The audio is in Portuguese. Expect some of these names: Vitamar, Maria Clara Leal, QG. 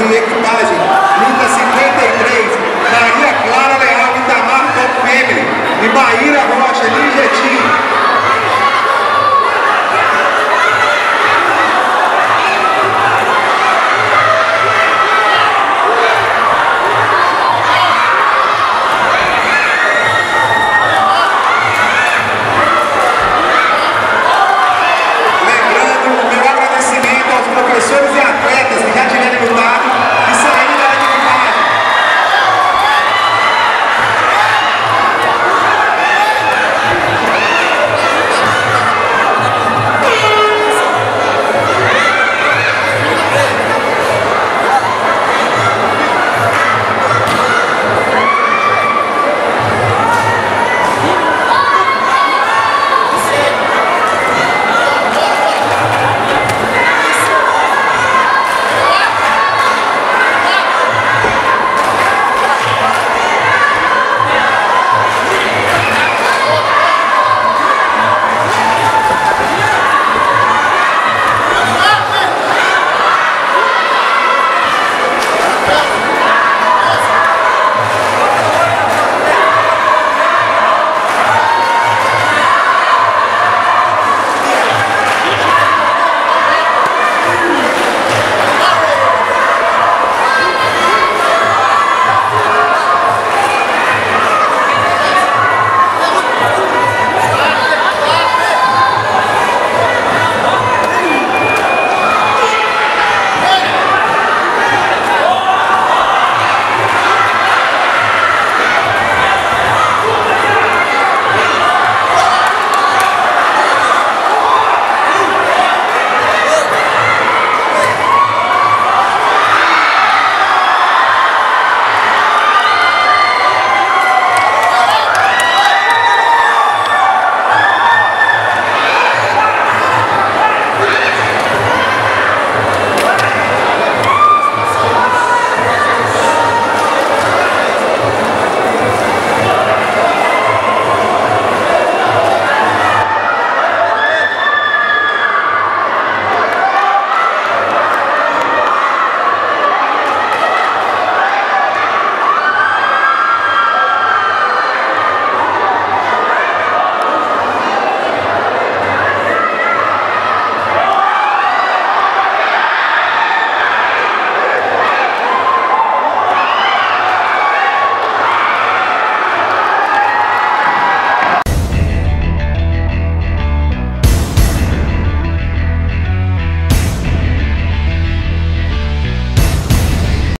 em equipagem, luta 53, Maria Clara Leal, Vitamar, top Emily e Maíra